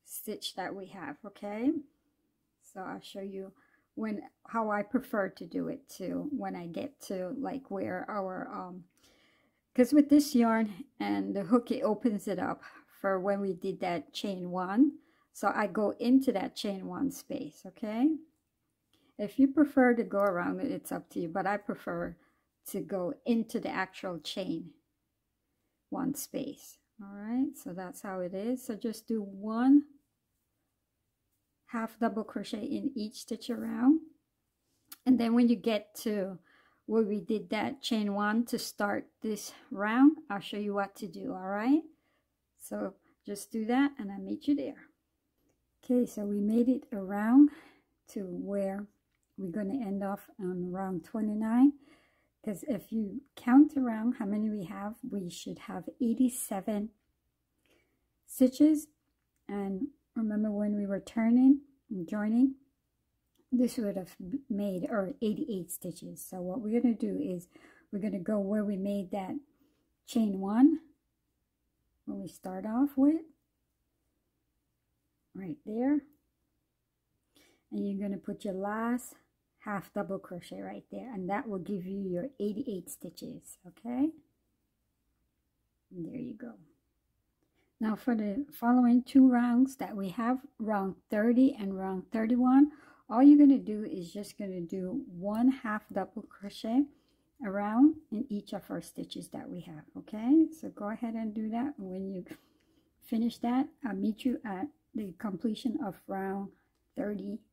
stitch that we have, okay? So I'll show you when how I prefer to do it too when I get to like where our because with this yarn and the hook, it opens it up for when we did that chain one. So I go into that chain one space, okay? If you prefer to go around it, it's up to you, but I prefer to go into the actual chain one space, all right? So that's how it is. So just do one half double crochet in each stitch around. And then when you get to where we did that chain one to start this round, I'll show you what to do, all right? So just do that, and I'll meet you there. Okay, so we made it around to where we're going to end off on round 29, because if you count around how many we should have 87 stitches. And remember when we were turning and joining, this would have made or 88 stitches. So what we're going to do is we're going to go where we made that chain one when we start off with, right there, and you're going to put your last half double crochet right there, and that will give you your 88 stitches, okay? And there you go. Now for the following two rounds that we have, round 30 and round 31, all you're going to do is just going to do one half double crochet around in each of our stitches that we have, okay? So go ahead and do that. When you finish that, I'll meet you at the completion of round 31.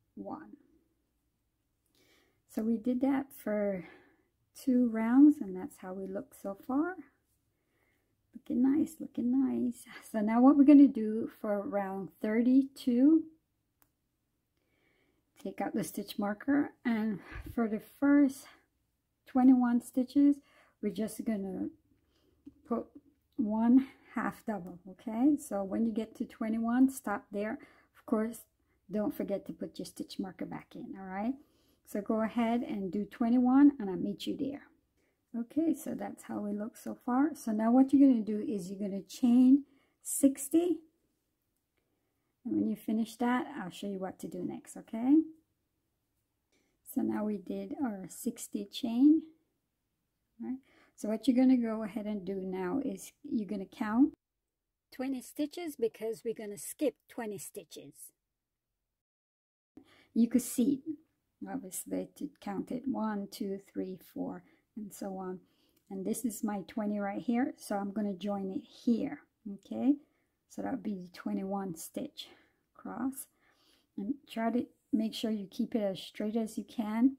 So we did that for two rounds, and that's how we look so far. Looking nice, looking nice. So now what we're going to do for round 32, take out the stitch marker, and for the first 21 stitches, we're just going to put one half double, okay? So when you get to 21, stop there. Of course, don't forget to put your stitch marker back in, all right? So go ahead and do 21, and I'll meet you there. Okay, so that's how we look so far. So now what you're going to do is you're going to chain 60, and when you finish that, I'll show you what to do next, okay? So now we did our 60 chain, all right? So what you're going to go ahead and do now is you're going to count 20 stitches, because we're going to skip 20 stitches. you could see, obviously, to count it 1, 2, 3, 4 and so on. And this is my 20 right here, so I'm going to join it here. Okay, so that would be the 21 stitch cross, and try to make sure you keep it as straight as you can.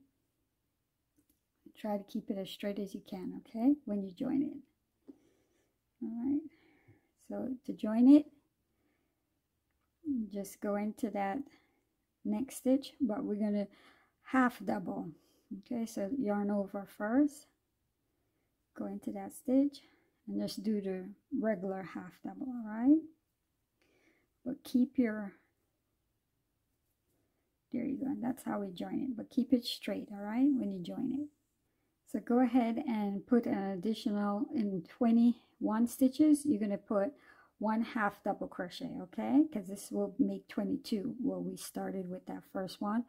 Try to keep it as straight as you can, okay, when you join it. All right, so to join it, just go into that next stitch, but we're going to half double. Okay, so yarn over first, go into that stitch, and just do the regular half double. All right, but keep your, there you go, and that's how we join it, but keep it straight, all right, when you join it. So go ahead and put an additional, in 21 stitches, you're going to put 1/2 double crochet, okay, because this will make 22 where we started with that first one.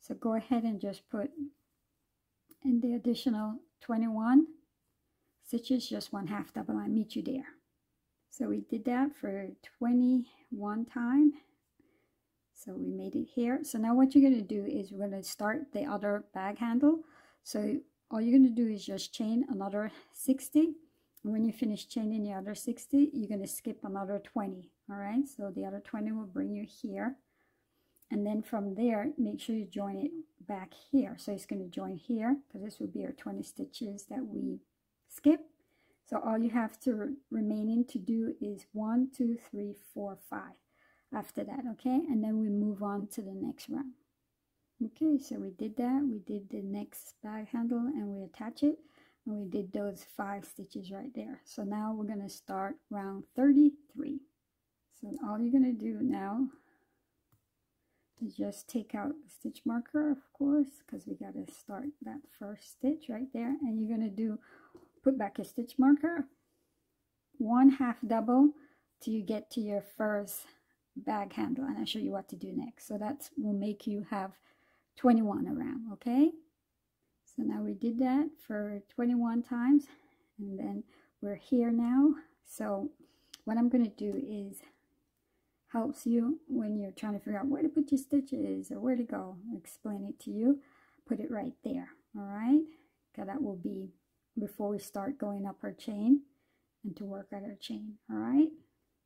So go ahead and just put in the additional 21 stitches, just 1/2 double, and meet you there. So we did that for 21 time. So we made it here. So now what you're going to do is we're going to start the other bag handle. So all you're going to do is just chain another 60. When you finish chaining the other 60, you're going to skip another 20. All right, so the other 20 will bring you here, and then from there make sure you join it back here. So it's going to join here because this will be our 20 stitches that we skip. So all you have to remaining to do is 1, 2, 3, 4, 5 after that, okay, and then we move on to the next round. Okay, so we did that, we did the next bag handle and we attach it, and we did those 5 stitches right there. So now we're going to start round 33. So all you're going to do now is just take out the stitch marker, of course, because we got to start that first stitch right there, and you're going to do, put back a stitch marker, 1/2 double till you get to your first bag handle, and I'll show you what to do next. So that will make you have 21 around, okay? So now we did that for 21 times, and then we're here now. So what I'm going to do is helps you when you're trying to figure out where to put your stitches or where to go. I'll explain it to you. Put it right there, all right? Because that will be before we start going up our chain and to work out our chain, all right?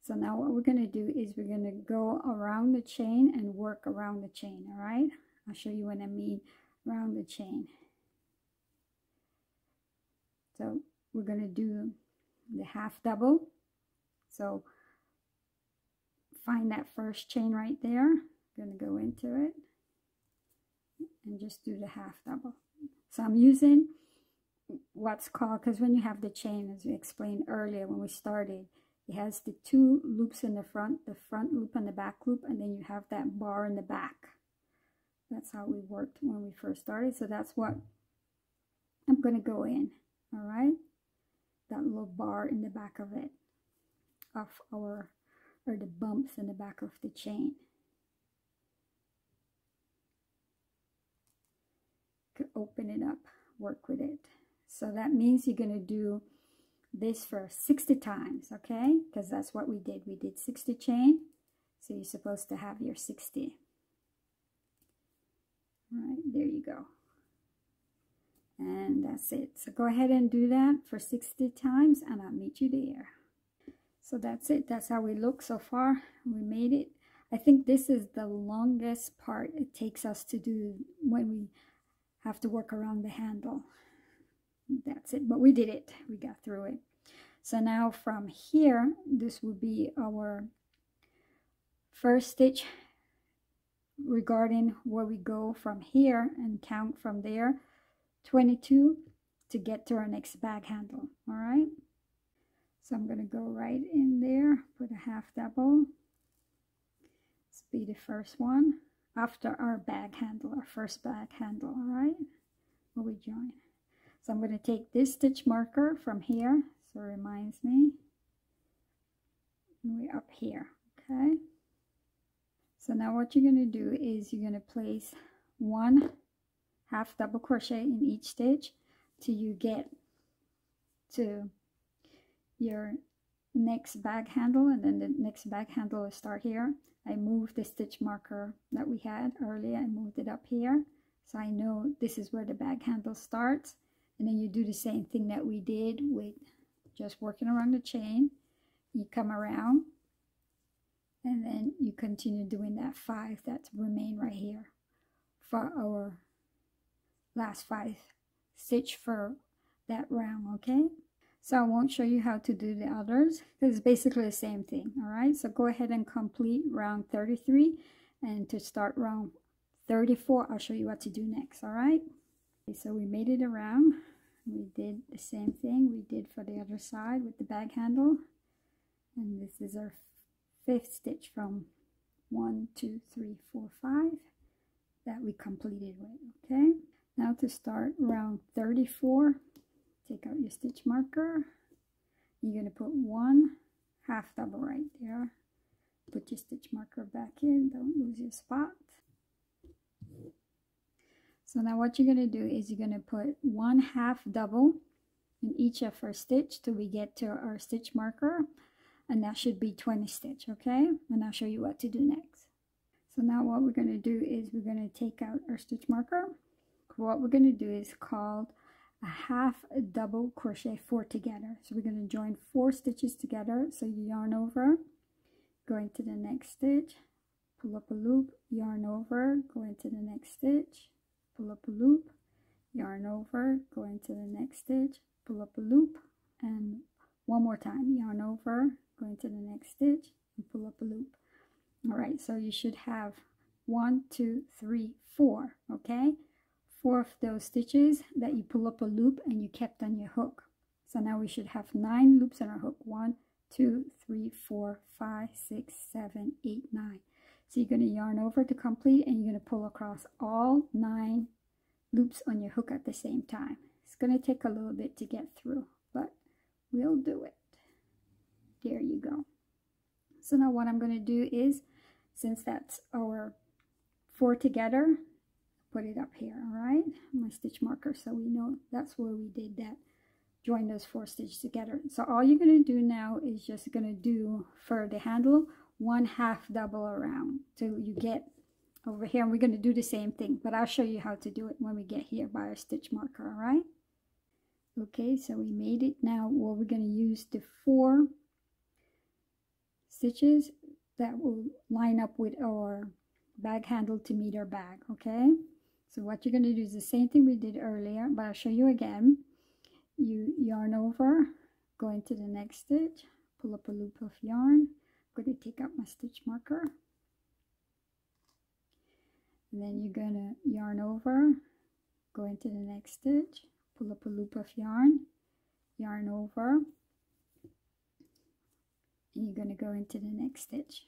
So now what we're going to do is we're going to go around the chain and work around the chain, all right? I'll show you what I mean around the chain. So we're going to do the half double. So find that first chain right there. I'm going to go into it and just do the half double. So I'm using what's called, because when you have the chain, as we explained earlier when we started, it has the 2 loops in the front loop and the back loop, and then you have that bar in the back. That's how we worked when we first started. So that's what I'm going to go in, all right? That little bar in the back of it, of our, or the bumps in the back of the chain. Could open it up, work with it. So that means you're going to do this for 60 times, okay, because that's what we did. We did 60 chain, so you're supposed to have your 60. All right, there you go, and that's it. So go ahead and do that for 60 times, and I'll meet you there. So that's it. That's how we look so far. We made it. I think this is the longest part it takes us to do when we have to work around the handle. That's it, but we did it, we got through it. So now from here, this will be our first stitch regarding where we go from here and count from there 22 to get to our next bag handle. All right, so I'm going to go right in there, put a half double. This will be the first one after our bag handle, our first bag handle, all right, where we join. So I'm going to take this stitch marker from here, so it reminds me, and we're up here, okay? So now what you're going to do is you're going to place 1/2 double crochet in each stitch till you get to your next bag handle, and then the next bag handle will start here. I moved the stitch marker that we had earlier, I moved it up here, so I know this is where the bag handle starts. And then you do the same thing that we did with just working around the chain. You come around and then you continue doing that 5 that remain right here for our last 5 stitch for that round. Okay, so I won't show you how to do the others because it's basically the same thing. All right, so go ahead and complete round 33, and to start round 34 I'll show you what to do next. All right, so we made it around. We did the same thing we did for the other side with the bag handle, and this is our 5th stitch from 1, 2, 3, 4, 5 that we completed with. Okay, now to start round 34, take out your stitch marker, you're going to put 1 half double right there, put your stitch marker back in, don't lose your spot. So now what you're going to do is you're going to put 1 half double in each of our stitch till we get to our stitch marker, and that should be 20 stitch. Okay, and I'll show you what to do next. So now what we're going to do is we're going to take out our stitch marker. What we're going to do is called a half double crochet 4 together. So we're going to join 4 stitches together. So you yarn over, go into the next stitch, pull up a loop, yarn over, go into the next stitch, pull up a loop, yarn over, go into the next stitch, pull up a loop, and one more time, yarn over, go into the next stitch, and pull up a loop. All right, so you should have 1, 2, 3, 4. Okay, 4 of those stitches that you pull up a loop and you kept on your hook. So now we should have 9 loops on our hook. 1, 2, 3, 4, 5, 6, 7, 8, 9. So you're going to yarn over to complete, and you're going to pull across all 9 loops on your hook at the same time. It's going to take a little bit to get through, but we'll do it. There you go. So now what I'm going to do is, since that's our 4 together, put it up here. All right, my stitch marker, so we know that's where we did that, join those 4 stitches together. So all you're going to do now is just going to do for the handle 1 half double around till you get over here, and we're going to do the same thing, but I'll show you how to do it when we get here by our stitch marker. All right, okay, so we made it. Now what we're going to use the 4 stitches that will line up with our bag handle to meet our bag. Okay, so what you're going to do is the same thing we did earlier, but I'll show you again. You yarn over, go into the next stitch, pull up a loop of yarn. I'm going to take out my stitch marker, and then you're going to yarn over, go into the next stitch, pull up a loop of yarn, yarn over, and you're going to go into the next stitch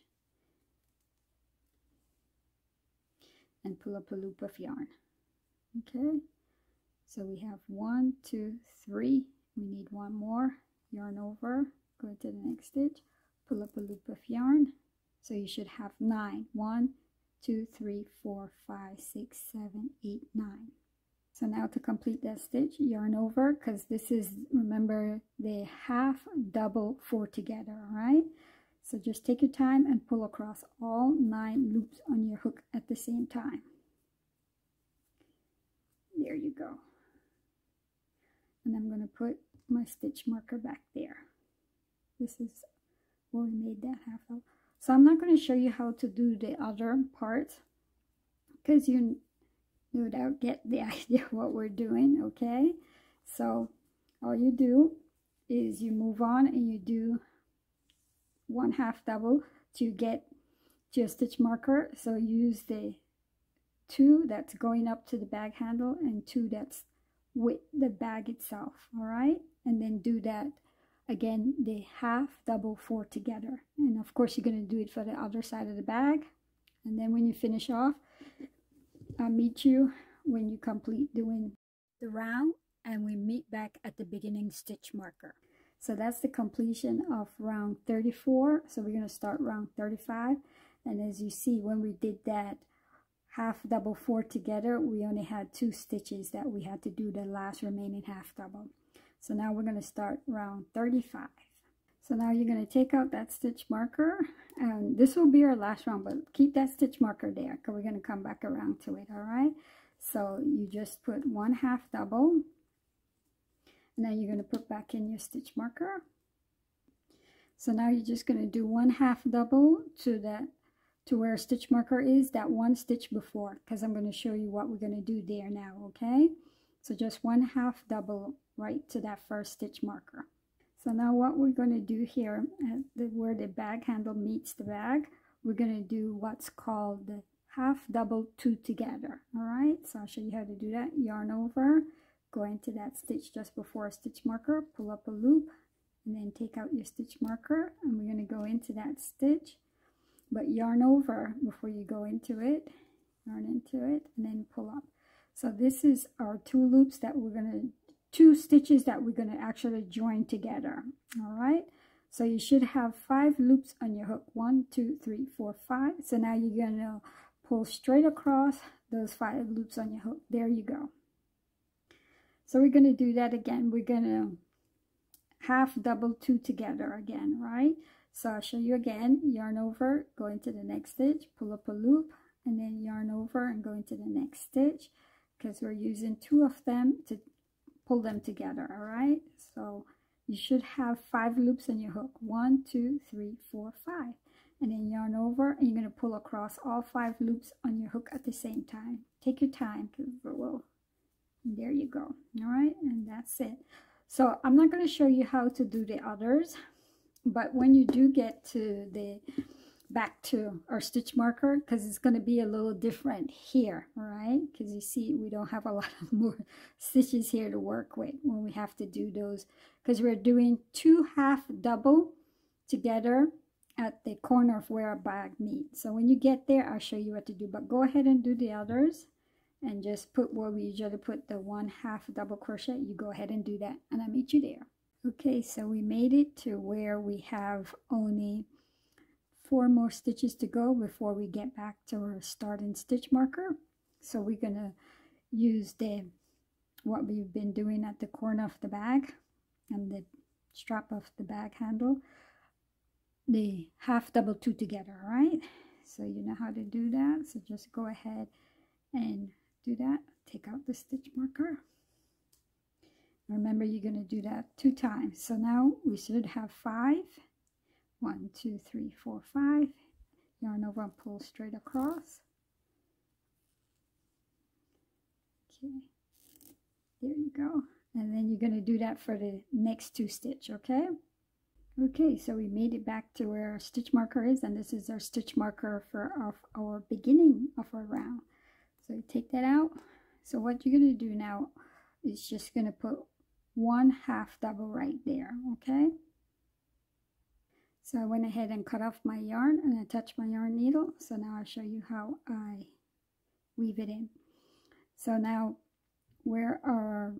and pull up a loop of yarn. Okay, so we have 1, 2, 3, we need 1 more. Yarn over, go into the next stitch, pull up a loop of yarn. So you should have 9. 1, 2, 3, 4, 5, 6, 7, 8, 9. So now to complete that stitch, yarn over, because this is, remember, the half double 4 together. All right, so just take your time and pull across all 9 loops on your hook at the same time. There you go. And I'm going to put my stitch marker back there. This is where we made that half double. So I'm not going to show you how to do the other parts because you no doubt get the idea of what we're doing. Okay, so all you do is you move on and you do 1 half double to get to your stitch marker. So use the 2 that's going up to the bag handle and 2 that's with the bag itself. All right, and then do that again, the half double 4 together. And of course you're going to do it for the other side of the bag, and then when you finish off, I'll meet you when you complete doing the round, and we meet back at the beginning stitch marker. So that's the completion of round 34. So we're going to start round 35, and as you see, when we did that half double 4 together, we only had 2 stitches that we had to do the last remaining half double. So now we're going to start round 35. So now you're going to take out that stitch marker, and this will be our last round, but keep that stitch marker there because we're going to come back around to it. All right, so you just put 1/2 double, and then you're going to put back in your stitch marker. So now you're just going to do 1/2 double to where stitch marker is, that one stitch before, because I'm going to show you what we're going to do there now. Okay, so just 1/2 double right to that first stitch marker. So now what we're going to do here, where the bag handle meets the bag, we're going to do what's called the half double two together. All right, so I'll show you how to do that. Yarn over, go into that stitch just before a stitch marker, pull up a loop, and then take out your stitch marker, and we're going to go into that stitch, but yarn over before you go into it, yarn into it, and then pull up. So this is our two loops that we're going to, two stitches that we're going to actually join together. All right, so you should have 5 loops on your hook, 1 2 3 4 5. So now you're going to pull straight across those 5 loops on your hook. There you go. So we're going to do that again. We're going to half double two together again, right? So I'll show you again. Yarn over, go into the next stitch, pull up a loop, and then yarn over and go into the next stitch, because we're using 2 of them to pull them together. All right, so you should have 5 loops on your hook, 1 2 3 4 5, and then yarn over, and you're going to pull across all 5 loops on your hook at the same time. Take your time, because there you go. All right, and that's it. So I'm not going to show you how to do the others, but when you do get to the back to our stitch marker, because it's going to be a little different here, all right, because you see we don't have a lot of more stitches here to work with when we have to do those, because we're doing 2 half double together at the corner of where our bag meets. So when you get there, I'll show you what to do, but go ahead and do the others, and just put where we usually put the 1/2 double crochet. You go ahead and do that, and I'll meet you there. Okay, so we made it to where we have only 4 more stitches to go before we get back to our starting stitch marker. So we're gonna use the what we've been doing at the corner of the bag and the strap of the bag handle, the half double two together. All right, so you know how to do that, so just go ahead and do that. Take out the stitch marker. Remember, you're going to do that 2 times. So now we should have 5. 1 2 3 4 5. Yarn over and pull straight across. Okay, there you go, and then you're going to do that for the next 2 stitch. Okay, so we made it back to where our stitch marker is, and this is our stitch marker for our beginning of our round. So you take that out. So what you're going to do now is just going to put 1/2 double right there. Okay, so I went ahead and cut off my yarn and attached my yarn needle. So now I'll show you how I weave it in. So now where our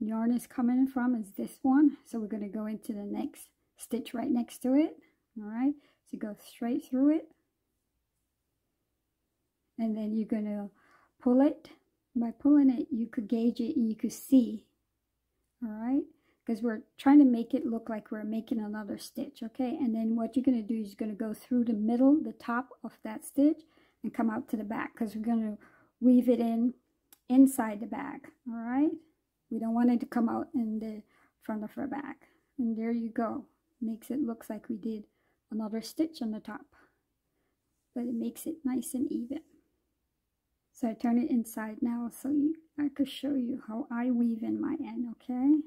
yarn is coming from is this one. So we're going to go into the next stitch right next to it. All right, so go straight through it. And then you're going to pull it. By pulling it, you could gauge it and you could see. All right, because we're trying to make it look like we're making another stitch. Okay, and then what you're going to do is you're going to go through the middle, the top of that stitch, and come out to the back, because we're going to weave it in inside the bag. All right, we don't want it to come out in the front of our bag. And there you go, makes it look like we did another stitch on the top, but it makes it nice and even. So I turn it inside now, so I could show you how I weave in my end. Okay,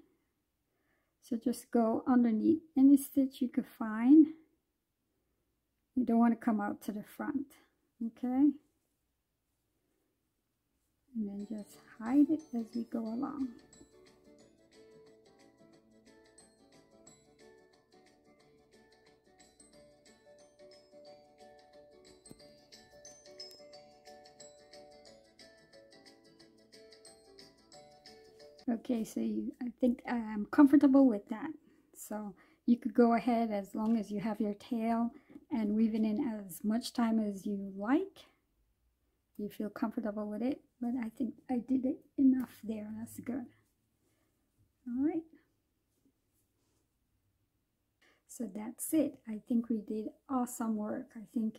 so just go underneath any stitch you could find. You don't want to come out to the front. Okay, and then just hide it as we go along. Okay, so I think I'm comfortable with that. So you could go ahead, as long as you have your tail, and weave it in as much time as you like. You feel comfortable with it, but I think I did it enough there. That's good. All right, So that's it. I think we did awesome work. I think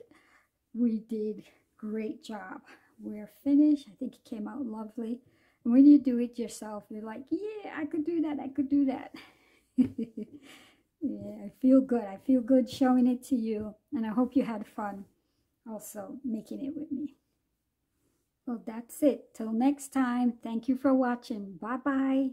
we did great job. We're finished. I think it came out lovely. And when you do it yourself, you're like, yeah, I could do that. I could do that. Yeah, I feel good. I feel good showing it to you. And I hope you had fun also making it with me. Well, that's it. Till next time. Thank you for watching. Bye-bye.